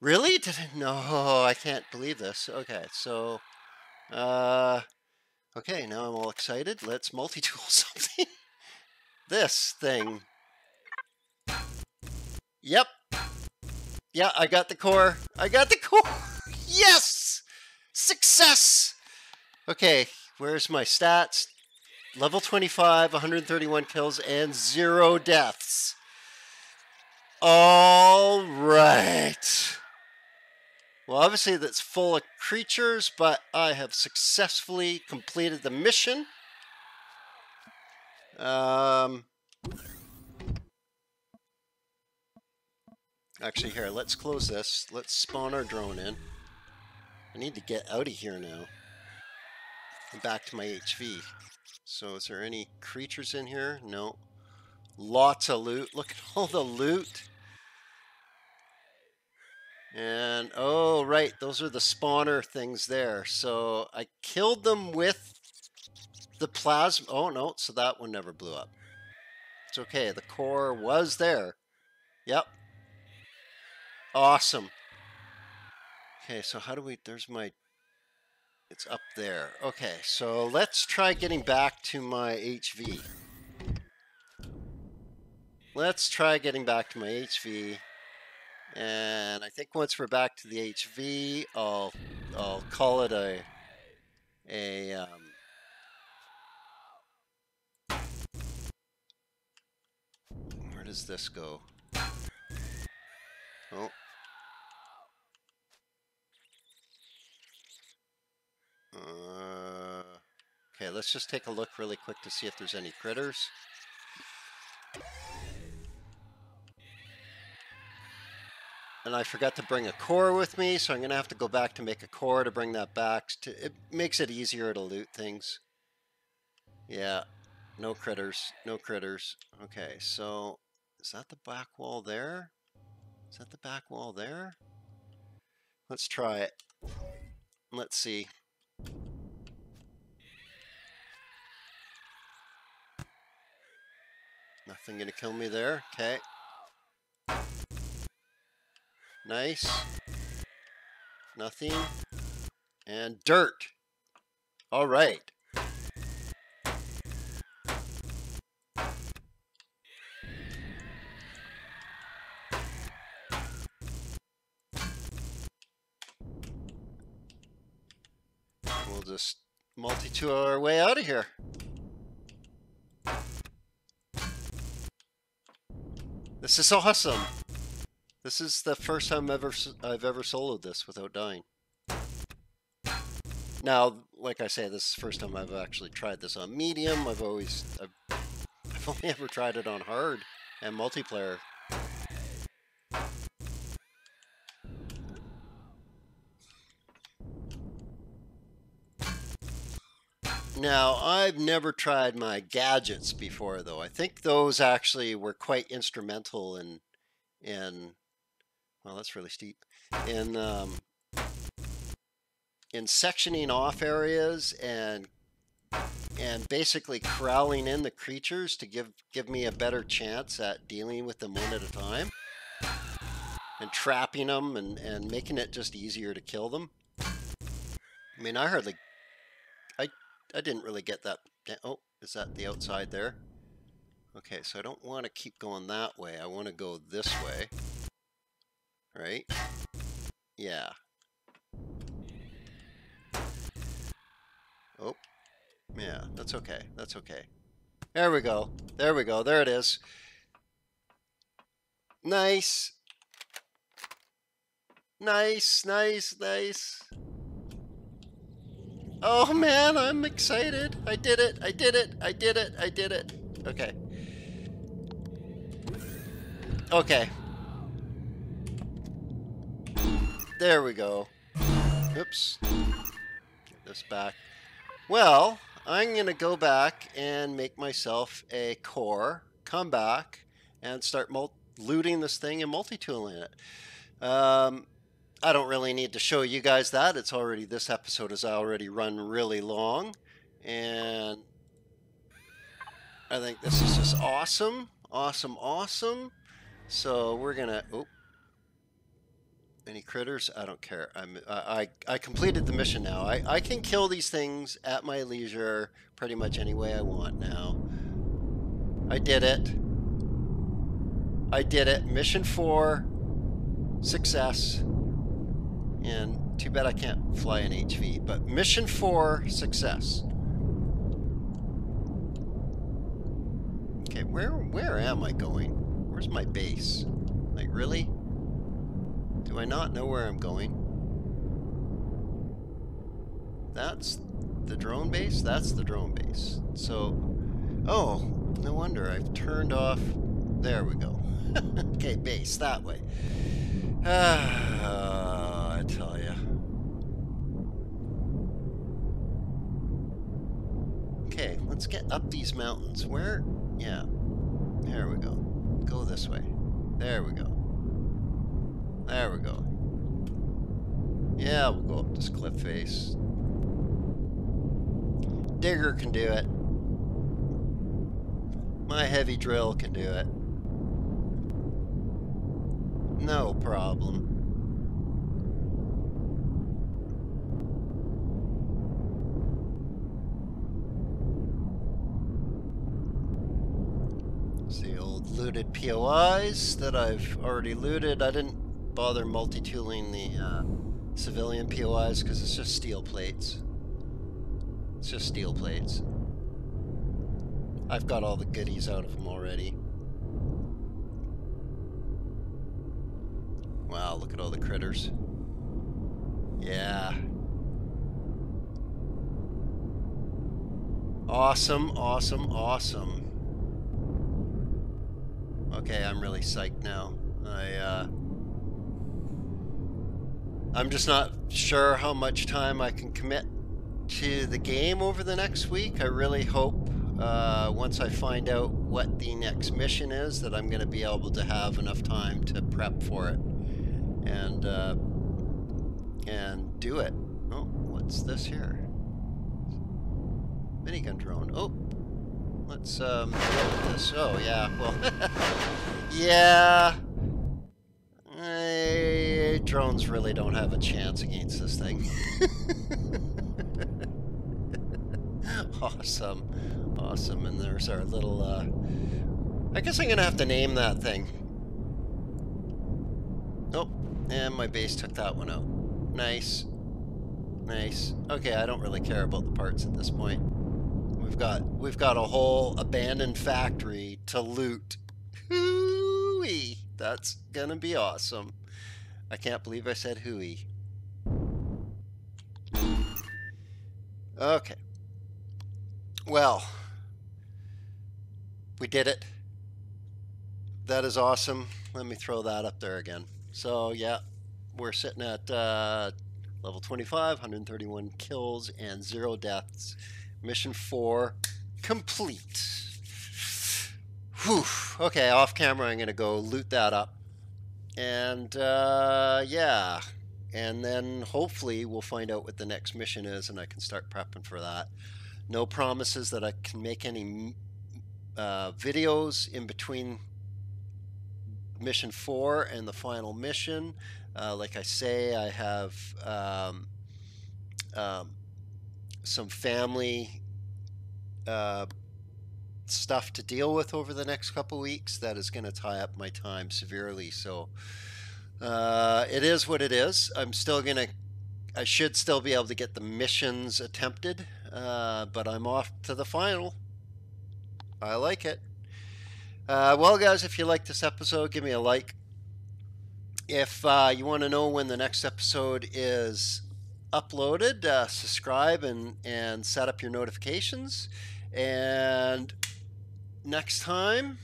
Really? Did I- no, I can't believe this. Okay, so, uh, okay, now I'm all excited. Let's multi-tool something. This thing. Yep. Yeah, I got the core. I got the core! Yes! Success! Okay, where's my stats? Level twenty-five, one hundred thirty-one kills, and zero deaths. All right. Well, obviously that's full of creatures, but I have successfully completed the mission. Um, actually, here, let's close this. Let's spawn our drone in. I need to get out of here now. And back to my H V. So is there any creatures in here? No. Lots of loot. Look at all the loot. And, oh, right. Those are the spawner things there. So I killed them with the plasma. Oh, no. So that one never blew up. It's okay. The core was there. Yep. Awesome. Okay, so how do we... There's my... It's up there. Okay, so let's try getting back to my H V. Let's try getting back to my H V. And I think once we're back to the H V, I'll I'll call it a a um where does this go? Oh. Uh, okay, let's just take a look really quick to see if there's any critters. And I forgot to bring a core with me, so I'm going to have to go back to make a core to bring that back. To, it makes it easier to loot things. Yeah, no critters, no critters. Okay, so is that the back wall there? Is that the back wall there? Let's try it. Let's see. Nothing gonna kill me there. Okay. Nice. Nothing. And dirt. All right. We'll just multi-tool our way out of here. This is awesome. This is the first time ever I've ever soloed this without dying. Now, like I say, this is the first time I've actually tried this on medium. I've always, I've, I've only ever tried it on hard and multiplayer. Now, I've never tried my gadgets before, though. I think those actually were quite instrumental in, in well, that's really steep, in, um, in sectioning off areas and and basically corralling in the creatures to give, give me a better chance at dealing with them one at a time and trapping them and, and making it just easier to kill them. I mean, I hardly... I didn't really get that down. Oh, is that the outside there? Okay, so I don't want to keep going that way. I want to go this way. Right? Yeah. Oh, yeah, that's okay. That's okay. There we go. There we go. There it is. Nice. Nice, nice, nice. Oh man, I'm excited. I did it. I did it. I did it. I did it. Okay. Okay. There we go. Oops. Get this back. Well, I'm going to go back and make myself a core, come back, and start mul looting this thing and multi-tooling it. Um, I don't really need to show you guys that. It's already, this episode has already run really long. And I think this is just awesome. Awesome, awesome. So we're going to, oh. Any critters? I don't care. I'm, I, I, I completed the mission now. I, I can kill these things at my leisure pretty much any way I want now. I did it. I did it. Mission four. Success. And too bad I can't fly an H V, but mission four. Success. Okay, where, where am I going? Where's my base? Like, really? Do I not know where I'm going? That's the drone base? That's the drone base. So, oh, no wonder I've turned off. There we go. Okay, base, that way. Ah, I tell ya. Okay, let's get up these mountains. Where? Yeah. There we go. Go this way. There we go. There we go. Yeah, we'll go up this cliff face. Digger can do it. My heavy drill can do it. No problem. It's the old looted P O Is that I've already looted. I didn't bother multi-tooling the uh, civilian P O Is because it's just steel plates. It's just steel plates. I've got all the goodies out of them already. Wow, look at all the critters. Yeah. Awesome, awesome, awesome. Okay, I'm really psyched now. I, uh... I'm just not sure how much time I can commit to the game over the next week. I really hope uh, once I find out what the next mission is that I'm going to be able to have enough time to prep for it and uh, and do it. Oh, what's this here? Minigun drone. Oh, let's um, deal with this. Oh, yeah, well, yeah. I, drones really don't have a chance against this thing. Awesome. Awesome. And there's our little, uh, I guess I'm going to have to name that thing. Oh, and my base took that one out. Nice. Nice. Okay, I don't really care about the parts at this point. We've got, we've got a whole abandoned factory to loot. Hoo-wee. That's gonna be awesome. I can't believe I said hooey. Okay. Well, we did it. That is awesome. Let me throw that up there again. So yeah, we're sitting at uh, level twenty-five, one hundred thirty-one kills and zero deaths. Mission four complete. Whew. Okay, off camera I'm going to go loot that up. And, uh, yeah. And then hopefully we'll find out what the next mission is and I can start prepping for that. No promises that I can make any uh, videos in between mission four and the final mission. Uh, like I say, I have um, um, some family uh, stuff to deal with over the next couple weeks that is going to tie up my time severely. So uh, it is what it is. I'm still going to, I should still be able to get the missions attempted, uh, but I'm off to the final. I like it. Uh, well, guys, if you like this episode, give me a like. If uh, you want to know when the next episode is uploaded, uh, subscribe and, and set up your notifications. And next time,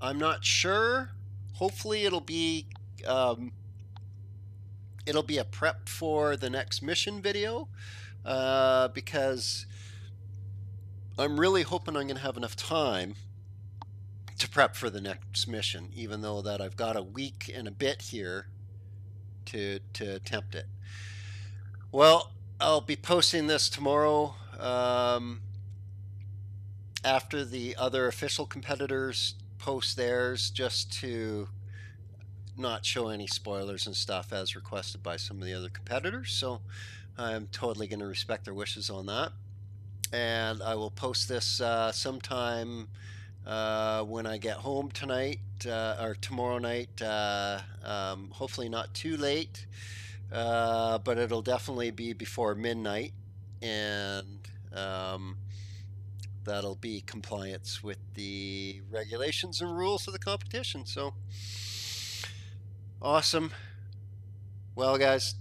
I'm not sure. Hopefully it'll be um, it'll be a prep for the next mission video, uh, because I'm really hoping I'm going to have enough time to prep for the next mission, even though that I've got a week and a bit here to to attempt it. Well, I'll be posting this tomorrow um, after the other official competitors post theirs, just to not show any spoilers and stuff as requested by some of the other competitors. So I'm totally going to respect their wishes on that. And I will post this uh, sometime Uh, when I get home tonight, uh, or tomorrow night, uh, um, hopefully not too late, uh, but it'll definitely be before midnight, and um, that'll be compliance with the regulations and rules of the competition. So, awesome. Well, guys,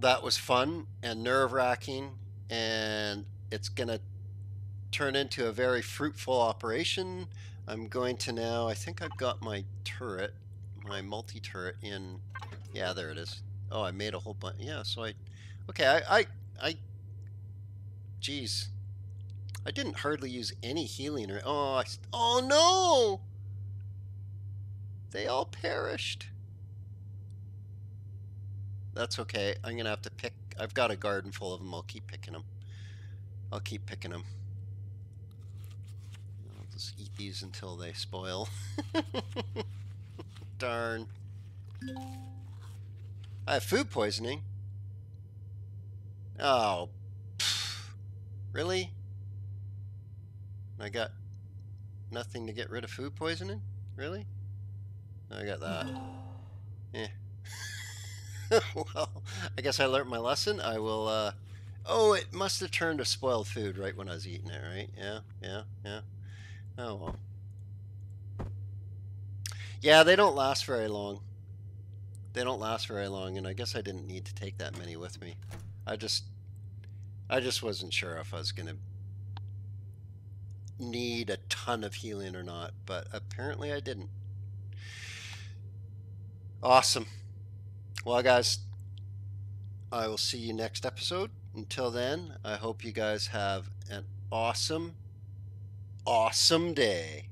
that was fun and nerve-wracking, and it's gonna turn into a very fruitful operation. I'm going to now, I think I've got my turret, my multi-turret in, yeah, there it is. Oh, I made a whole bunch, yeah, so I, okay, I, I, I, geez, I didn't hardly use any healing, or, oh, I, oh no! They all perished. That's okay, I'm gonna have to pick, I've got a garden full of them, I'll keep picking them. I'll keep picking them. Just eat these until they spoil. Darn. I have food poisoning. Oh. Pff, really? I got nothing to get rid of food poisoning? Really? I got that. Yeah. Well, I guess I learned my lesson. I will, uh... oh, it must have turned to spoiled food right when I was eating it, right? Yeah, yeah, yeah. Oh well. Yeah, they don't last very long. They don't last very long, and I guess I didn't need to take that many with me. I just I just wasn't sure if I was gonna need a ton of healing or not, but apparently I didn't. Awesome. Well, guys, I will see you next episode. Until then, I hope you guys have an awesome Awesome day.